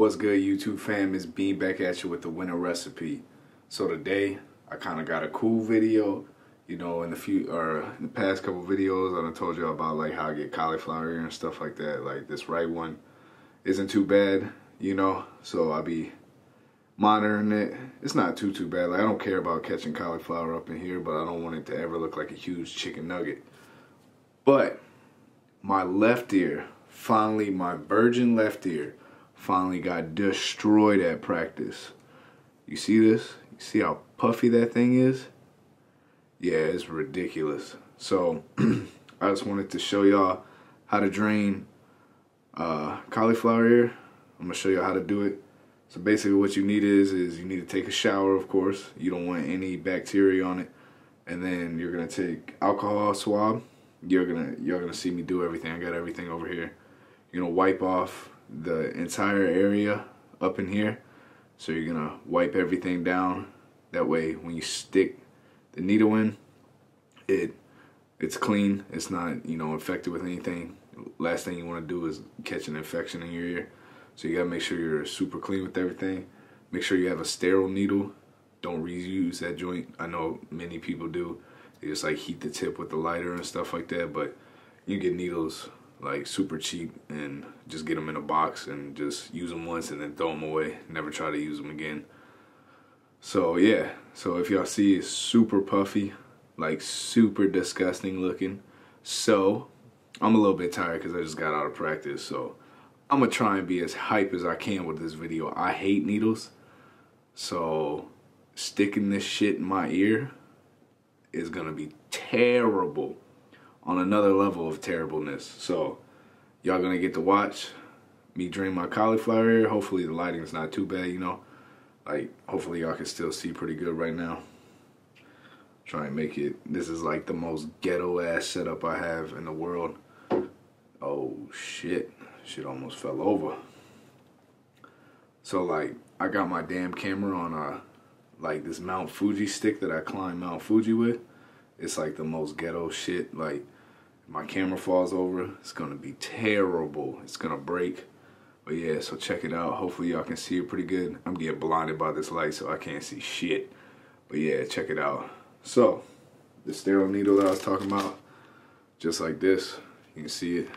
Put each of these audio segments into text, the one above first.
What's good, YouTube fam? It's Bean back at you with the winter recipe. So today I kind of got a cool video. You know, in the past couple videos I done told you about like how I get cauliflower ear and stuff like that. Like this right one isn't too bad, you know, so I'll be monitoring it. It's not too bad. Like I don't care about catching cauliflower up in here, but I don't want it to ever look like a huge chicken nugget. But my left ear, finally, my virgin left ear finally got destroyed at practice. You see this? You see how puffy that thing is? Yeah, it's ridiculous. So I just wanted to show y'all how to drain cauliflower ear. I'm gonna show you how to do it. So basically what you need is you need to take a shower, of course. You don't want any bacteria on it. And then you're gonna take alcohol swab. You're gonna see me do everything. I got everything over here. You're gonna wipe off the entire area up in here. So you're gonna wipe everything down. That way when you stick the needle in, it's clean. It's not, you know, infected with anything. Last thing you wanna do is catch an infection in your ear. So you gotta make sure you're super clean with everything. Make sure you have a sterile needle. Don't reuse that joint. I know many people do. They just like heat the tip with the lighter and stuff like that, but you get needles like super cheap and just get them in a box and just use them once and then throw them away. Never try to use them again. So yeah, so if y'all see, it's super puffy, like super disgusting looking. So I'm a little bit tired because I just got out of practice, so I'm gonna try and be as hype as I can with this video. I hate needles, so sticking this shit in my ear is gonna be terrible, on another level of terribleness. So y'all gonna get to watch me drain my cauliflower ear. Hopefully the lighting's not too bad, you know, like hopefully y'all can still see pretty good right now. Try and make it, this is like the most ghetto ass setup I have in the world. Oh shit, shit almost fell over. So like I got my damn camera on like this Mount Fuji stick that I climbed Mount Fuji with. It's like the most ghetto shit. Like my camera falls over, it's gonna be terrible. It's gonna break. But yeah, so check it out. Hopefully y'all can see it pretty good. I'm getting blinded by this light, so I can't see shit. But yeah, check it out. So the sterile needle that I was talking about, just like this, you can see it.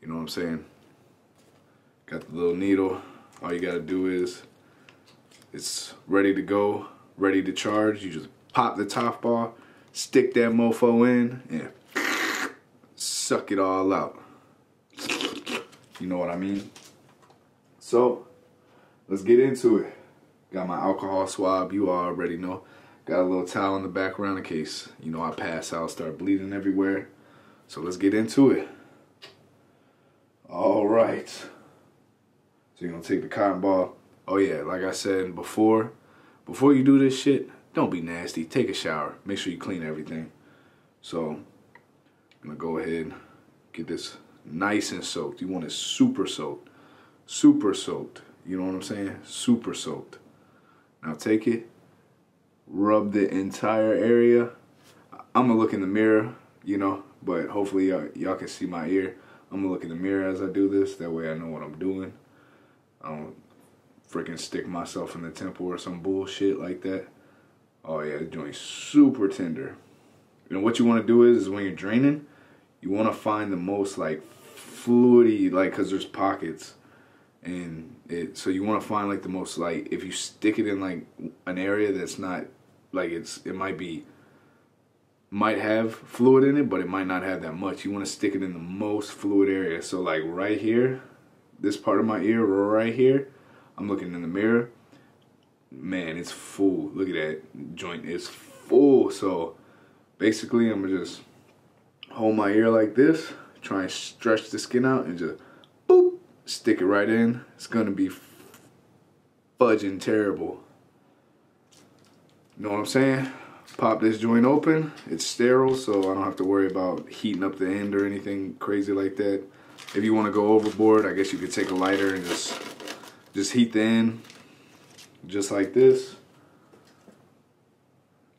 You know what I'm saying? Got the little needle. All you gotta do is, it's ready to go, ready to charge. You just pop the top bar, stick that mofo in, and suck it all out. You know what I mean? So, let's get into it. Got my alcohol swab, you already know. Got a little towel in the background in case, you know, I pass out, start bleeding everywhere. So let's get into it. All right. So you're gonna take the cotton ball. Oh yeah, like I said before you do this shit, don't be nasty. Take a shower. Make sure you clean everything. So I'm gonna go ahead, get this nice and soaked. You want it super soaked. Super soaked. You know what I'm saying? Super soaked. Now take it, rub the entire area. I'm gonna look in the mirror, you know, but hopefully y'all can see my ear. I'm gonna look in the mirror as I do this. That way I know what I'm doing. I don't freaking stick myself in the temple or some bullshit like that. Oh yeah, the joint's super tender. And what you want to do is when you're draining, you want to find the most like fluidy, like, cause there's pockets, and so you want to find like the most, like, if you stick it in like an area that's not like, it might have fluid in it, but it might not have that much. You want to stick it in the most fluid area. So like right here, this part of my ear right here, I'm looking in the mirror. Man, it's full. Look at that joint. It's full. So basically, I'm gonna just hold my ear like this, try and stretch the skin out, and just boop, stick it right in. It's gonna be fudging terrible. You know what I'm saying? Pop this joint open. It's sterile, so I don't have to worry about heating up the end or anything crazy like that. If you want to go overboard, I guess you could take a lighter and just heat the end, just like this.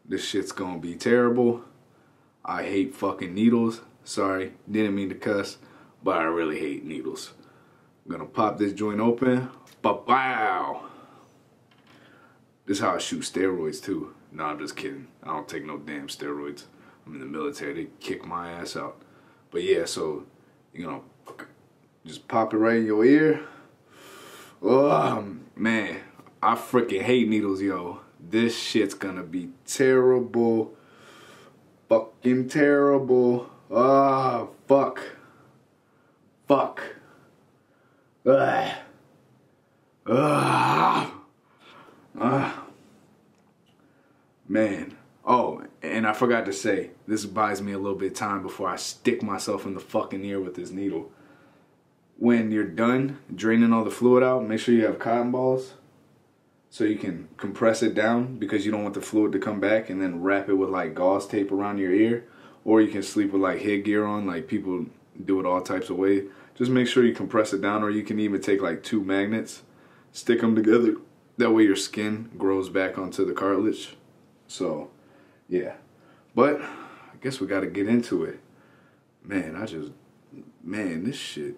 This shit's gonna be terrible. I hate fucking needles. Sorry, didn't mean to cuss, but I really hate needles. I'm gonna pop this joint open. Ba-bow! This is how I shoot steroids too. No, I'm just kidding. I don't take no damn steroids. I'm in the military. They kick my ass out. But yeah, so you're gonna just pop it right in your ear. Oh, man. I freaking hate needles, yo. This shit's gonna be terrible. Fucking terrible. Ah, oh, fuck. Fuck. Ugh. Ugh. Man. Oh, and I forgot to say, this buys me a little bit of time before I stick myself in the fucking ear with this needle. When you're done draining all the fluid out, make sure you have cotton balls so you can compress it down, because you don't want the fluid to come back, and then wrap it with like gauze tape around your ear. Or you can sleep with like headgear on, like people do it all types of ways. Just make sure you compress it down, or you can even take like 2 magnets, stick them together. That way your skin grows back onto the cartilage. So, yeah. But, I guess we gotta get into it. Man, this is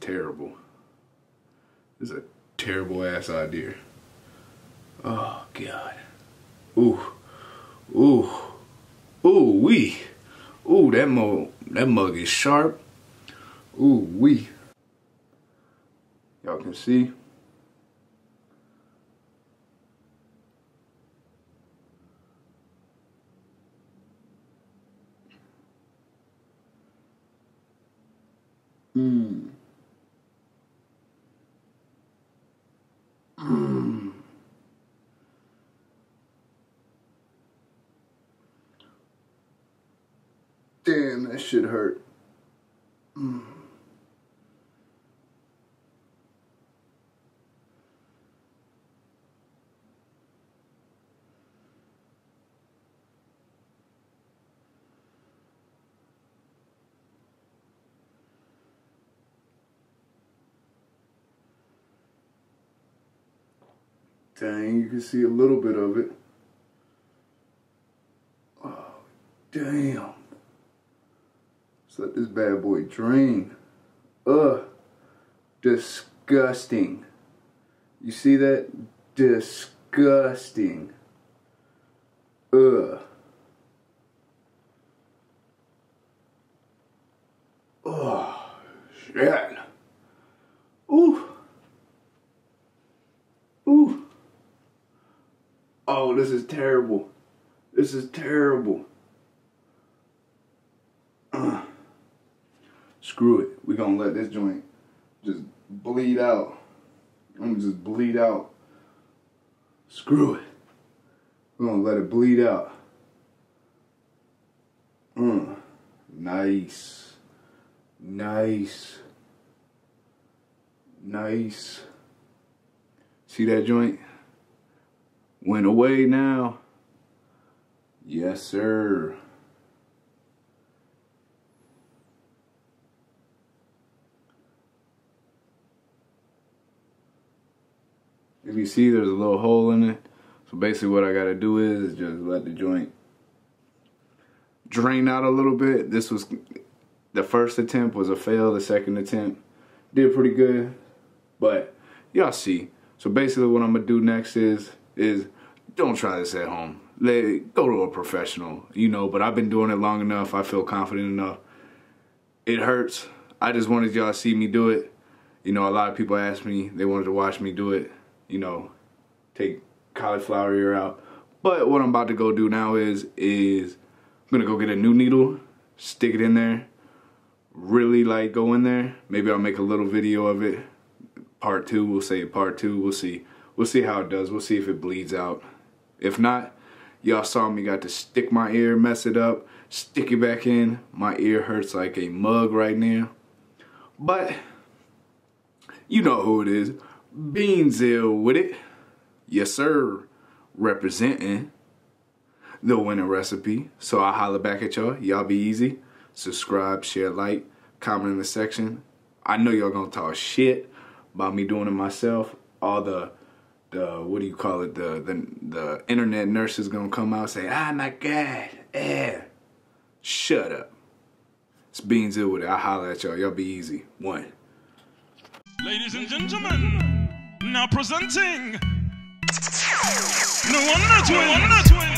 terrible. This is a terrible ass idea. Oh, God. Ooh. Ooh. Ooh-wee. Ooh, that mug is sharp. Ooh-wee. Y'all can see. Damn, that shit hurt. Dang, you can see a little bit of it. Oh, damn. Let's let this bad boy drain. Ugh. Disgusting. You see that? Disgusting. Ugh. Oh, shit. Ooh. Ooh. Oh, this is terrible. This is terrible. Screw it. We're going to let this joint just bleed out. I'm going to just bleed out. Screw it. We're going to let it bleed out. Nice. Nice. Nice. See that joint? Went away now. Yes, sir. If you see, there's a little hole in it. So basically what I gotta do is just let the joint drain out a little bit. This was, the first attempt was a fail. The second attempt did pretty good, but y'all see. So basically what I'm gonna do next is don't try this at home. Go to a professional, you know, but I've been doing it long enough. I feel confident enough. It hurts. I just wanted y'all to see me do it. You know, a lot of people asked me, they wanted to watch me do it. You know, take cauliflower ear out. But what I'm about to go do now is I'm gonna go get a new needle, stick it in there, really like go in there. Maybe I'll make a little video of it. Part 2, we'll say part 2, we'll see. We'll see how it does, we'll see if it bleeds out. If not, y'all saw me got to stick my ear, mess it up, stick it back in. My ear hurts like a mug right now. But, you know who it is. Beansill with it. Yes, sir. Representing the winning recipe. So I'll holler back at y'all. Y'all be easy. Subscribe, share, like, comment in the section. I know y'all gonna talk shit about me doing it myself. All the internet nurses gonna come out and say, oh my God, eh. Shut up. It's Beansill with it. I'll holler at y'all. Y'all be easy. One. Ladies and gentlemen, now presenting... No wonder twins!